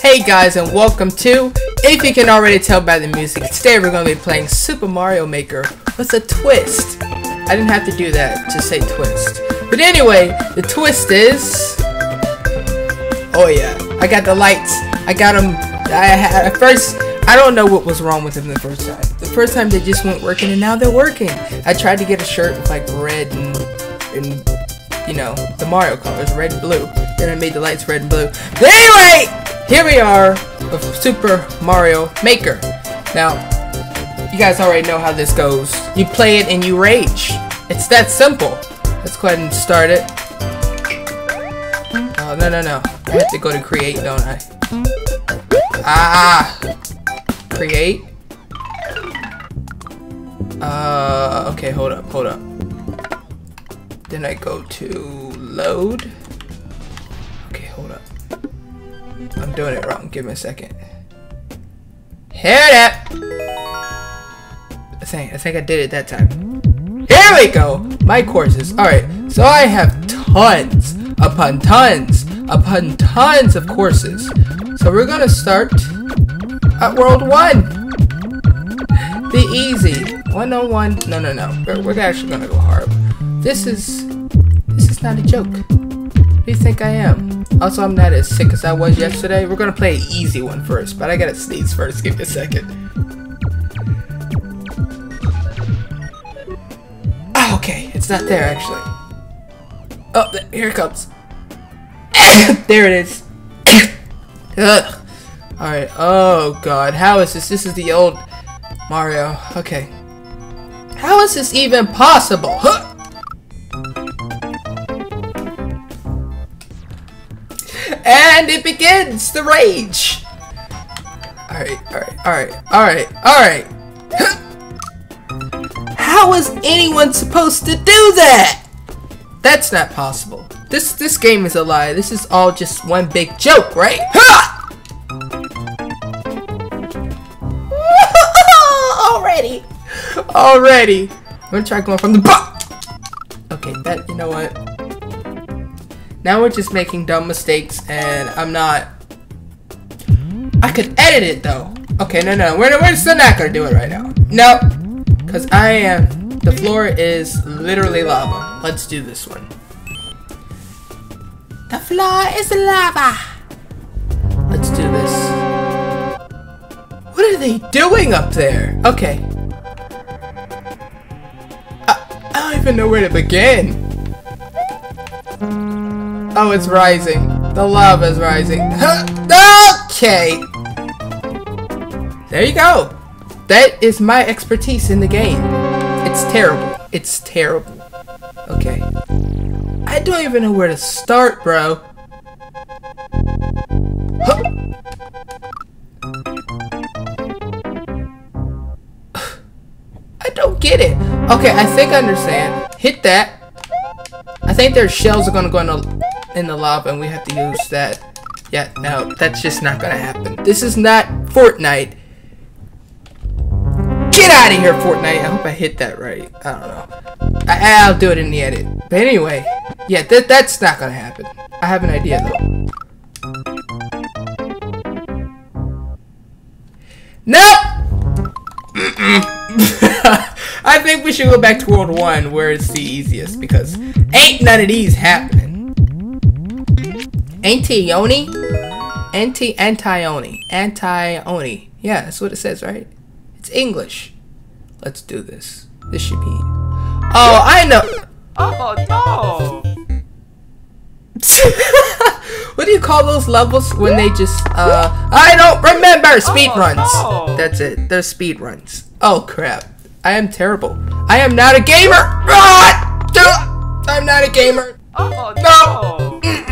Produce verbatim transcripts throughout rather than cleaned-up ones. Hey guys, and welcome to, if you can already tell by the music, today we're going to be playing Super Mario Maker with a twist. I didn't have to do that to say twist. But anyway, the twist is... Oh yeah, I got the lights. I got them. I had, at first, I don't know what was wrong with them the first time. The first time they just weren't working, and now they're working. I tried to get a shirt with like red and, and you know, the Mario colors, red and blue. Then I made the lights red and blue. But anyway! Here we are with Super Mario Maker. Now, you guys already know how this goes. You play it and you rage. It's that simple. Let's go ahead and start it. Oh, no, no, no. I have to go to create, don't I? Ah! Create. Uh, okay, hold up, hold up. Then I go to load. Okay, hold up. I'm doing it wrong. Give me a second. Hear that? I think I think I did it that time. Here we go. My courses. All right. So I have tons upon tons upon tons of courses. So we're gonna start at World One. The easy one oh one. No, no, no. We're, we're actually gonna go hard. This is this is not a joke. What do you think I am? Also, I'm not as sick as I was yesterday. We're gonna play an easy one first, but I gotta sneeze first. Give me a second. Oh, okay. It's not there, actually. Oh, here it comes. There it is. Ugh. Alright. Oh, God. How is this? This is the old Mario. Okay. How is this even possible? Huh? And it begins the rage. All right, all right, all right, all right, all right. How is anyone supposed to do that? That's not possible. This this game is a lie. This is all just one big joke, right? Already, already. I'm gonna try going from the butt. Okay, that you know what. Now we're just making dumb mistakes, and I'm not... I could edit it, though. Okay, no, no, we're, we're still not gonna do it right now. No, nope. Because I am... The floor is literally lava. Let's do this one. The floor is lava. Let's do this. What are they doing up there? Okay. I, I don't even know where to begin. Oh, it's rising. The lava is rising. Okay. There you go. That is my expertise in the game. It's terrible. It's terrible. Okay. I don't even know where to start, bro. Huh. I don't get it. Okay, I think I understand. Hit that. I think their shells are gonna go in the... in the lava, and we have to use that. Yeah, no, that's just not gonna happen. This is not Fortnite. Get out of here, Fortnite. I hope I hit that right. I don't know. I I'll do it in the edit. But anyway, yeah, that that's not gonna happen. I have an idea though. Nope. I think we should go back to World One, where it's the easiest, because ain't none of these happening. Anti-Oni? Anti-Anti-Oni. Anti-Oni. Yeah, that's what it says, right? It's English. Let's do this. This should be... Oh, I know! Oh, no! What do you call those levels when they just, uh... I don't remember! Speed oh, runs. No. That's it. They're speed runs. Oh, crap. I am terrible. I am not a gamer! I'm not a gamer! Oh, no! No.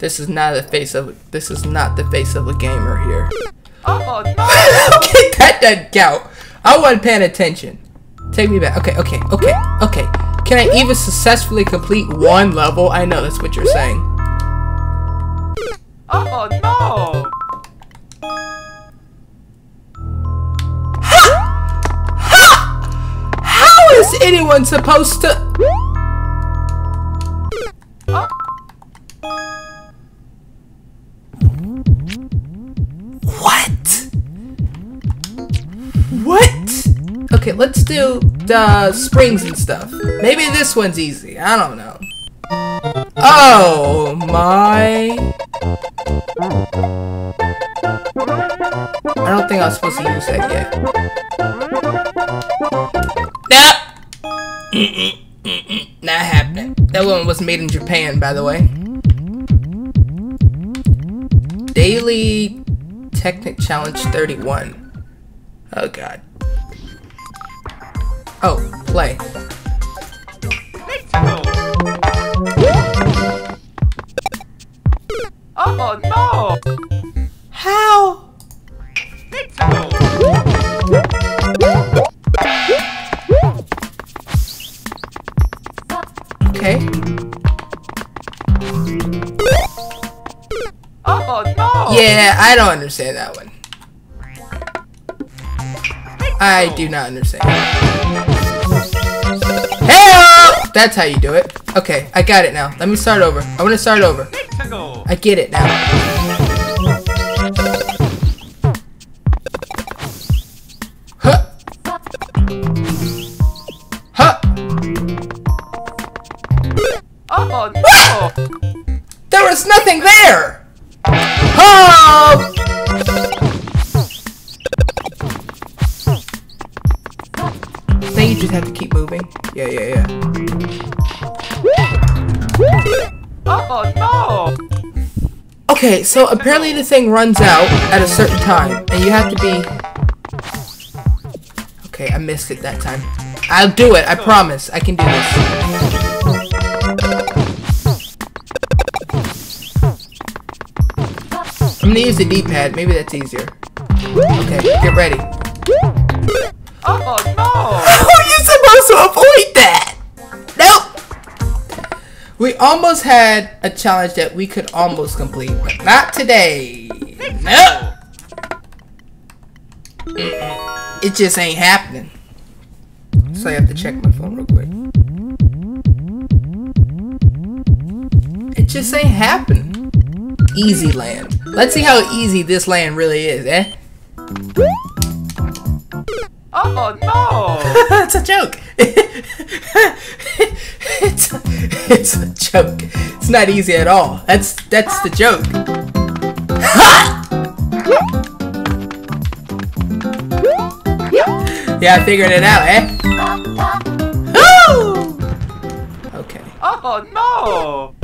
This is not the face of this is not the face of a gamer here. Oh no! Okay, that doesn't count. I wasn't paying attention. Take me back. Okay, okay, okay, okay. Can I even successfully complete one level? I know that's what you're saying. Oh no! Ha! Ha! How is anyone supposed to? Oh. Okay, let's do the springs and stuff. Maybe this one's easy. I don't know. Oh my. I don't think I was supposed to use that yet. Nah! Not happening. That one was made in Japan, by the way. Daily Technic Challenge thirty-one. Oh god. Oh, play. Let's go. Oh no! How? Let's go. Okay. Oh no! Yeah, I don't understand that one. I do not understand. Hey! That's how you do it. Okay, I got it now. Let me start over. I want to start over. I get it now. Huh. Huh. Oh no! There was nothing there. Oh! Now you just have to keep moving. Yeah, yeah, yeah. Oh no! Okay, so apparently the thing runs out at a certain time, and you have to be... Okay, I missed it that time. I'll do it, I promise. I can do this. I'm gonna use the D-pad, maybe that's easier. Okay, get ready. Oh no! How are you supposed to avoid that? Nope! We almost had a challenge that we could almost complete, but not today. No. It just ain't happening. So I have to check my phone real quick. It just ain't happening. Easy land. Let's see how easy this land really is, eh? Oh no! It's a joke! it's, a, it's a joke. It's not easy at all. That's that's the joke. Yeah, I figured it out, eh? Okay. Oh no!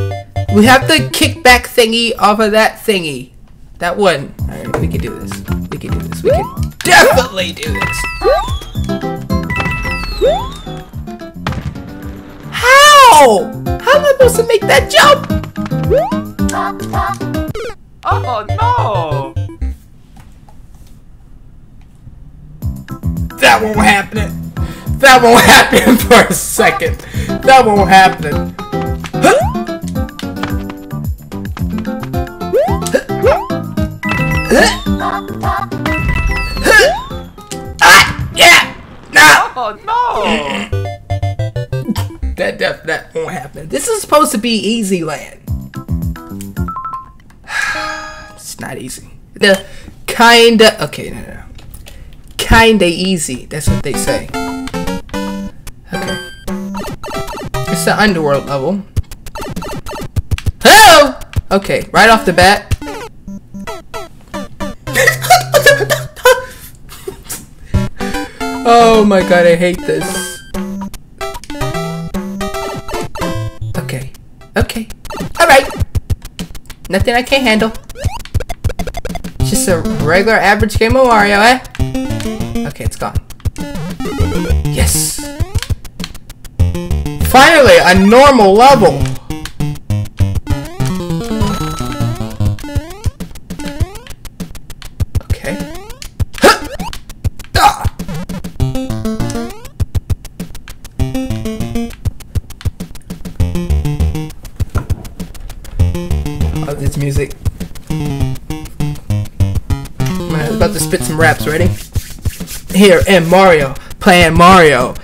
We have the kickback thingy off of that thingy. That one. Alright, we can do this. We can do this. We can definitely do this. How? How am I supposed to make that jump? Oh no! That won't happen. That won't happen for a second. That won't happen. Ah! Yeah! No! Oh no! That def that won't happen. This is supposed to be easy land. It's not easy. The kinda okay, no, no, no. Kinda easy. That's what they say. Okay. It's the underworld level. Hello. Okay, right off the bat. Oh my god, I hate this. Okay. Alright. Nothing I can't handle. It's just a regular average game of Mario, eh? Okay, it's gone. Yes! Finally, a normal level! Okay. Huh. Ah. This music. I'm about to spit some raps, ready? Here in Mario, playing Mario.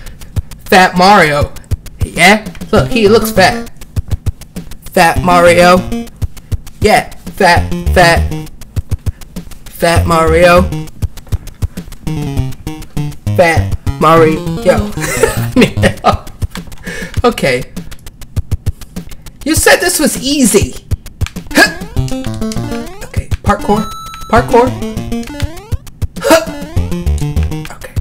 Fat Mario. Yeah? Look, he looks fat. Fat Mario. Yeah, fat, fat. Fat Mario. Fat Mario. Yo. I need help. Okay. You said this was easy. Huh. Okay. Parkour. Parkour. Huh. Okay.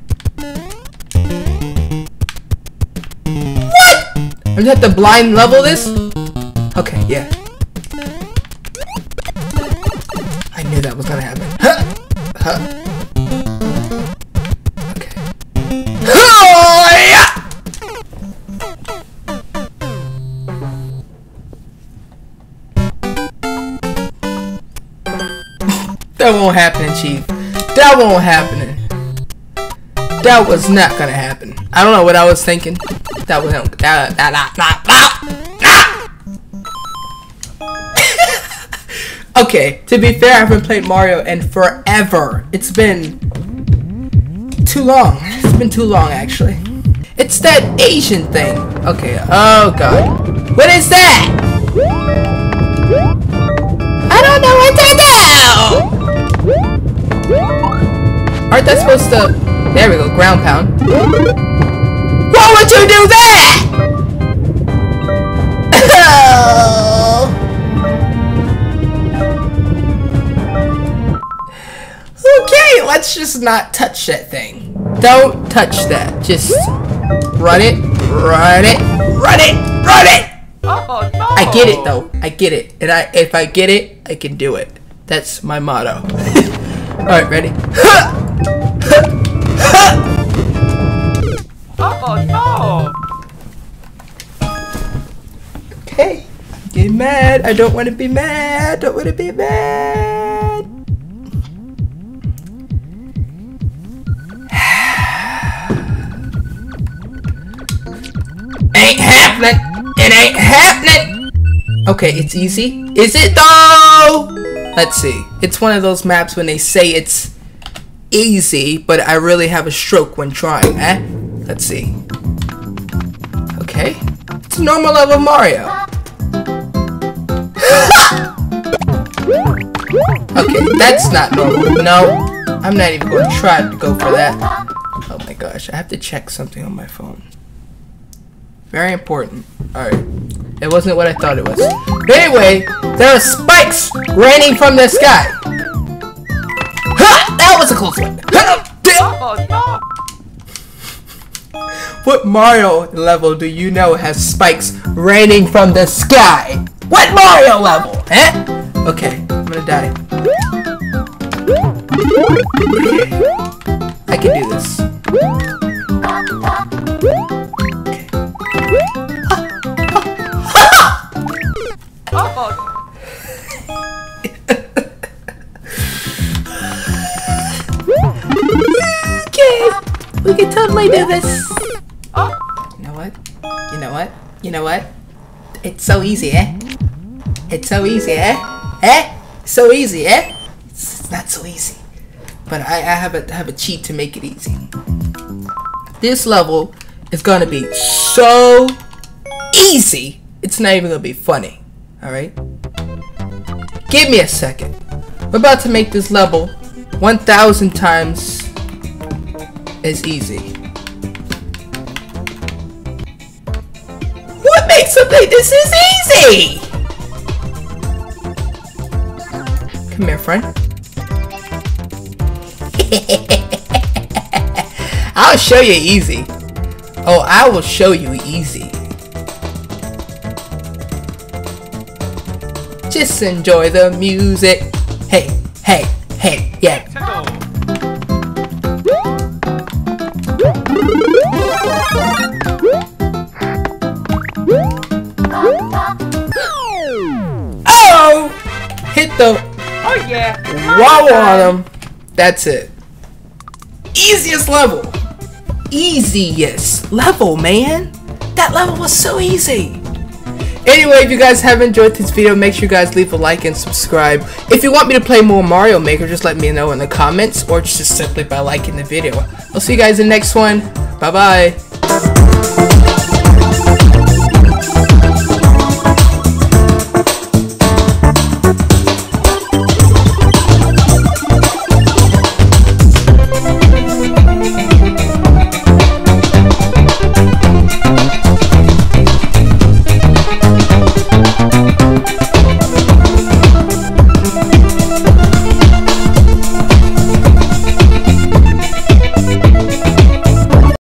What? I'm gonna have to blind level this? Okay. Yeah. I knew that was gonna happen. Huh. Huh. That won't happen, Chief. That won't happen. That was not gonna happen. I don't know what I was thinking. That was not. That, that, that, that, that. Okay, to be fair, I haven't played Mario in forever. It's been too long. It's been too long, actually. It's that Asian thing. Okay, oh god. What is that? I don't know what that is! Aren't they supposed to... There we go, ground pound. Why would you do that? Okay, let's just not touch that thing. Don't touch that. Just run it, run it, run it, run it! Oh, no. I get it though. I get it. And I, if I get it, I can do it. That's my motto. Alright, ready? Huh! Oh no! Okay, I'm getting mad. I don't want to be mad. Don't want to be mad. Ain't happening. It ain't happening. Okay, it's easy. Is it though? Let's see. It's one of those maps when they say it's easy, but I really have a stroke when trying. Eh? Let's see. Okay. It's normal level Mario. Okay, that's not normal. No. I'm not even going to try to go for that. Oh my gosh, I have to check something on my phone. Very important. Alright. It wasn't what I thought it was. But anyway, there are spikes raining from the sky. Ha! That was a close one. Oh, no. What Mario level do you know has spikes raining from the sky? What Mario level, eh? Okay, I'm gonna die. Okay. I can do this. Okay. Okay, we can totally do this. You know what? It's so easy, eh? It's so easy, eh? Eh? So easy, eh? It's not so easy. But I, I have a have a cheat to make it easy. This level is gonna be so easy, it's not even gonna be funny. Alright? Give me a second. We're about to make this level one thousand times as easy. Something. This is easy! Come here, friend. I'll show you easy. Oh, I will show you easy. Just enjoy the music. Hey, hey, hey, yeah. The oh yeah! Wow on them. That's it. Easiest level. Easiest level, man. That level was so easy. Anyway, if you guys have enjoyed this video, make sure you guys leave a like and subscribe. If you want me to play more Mario Maker, just let me know in the comments or just simply by liking the video. I'll see you guys in the next one. Bye bye.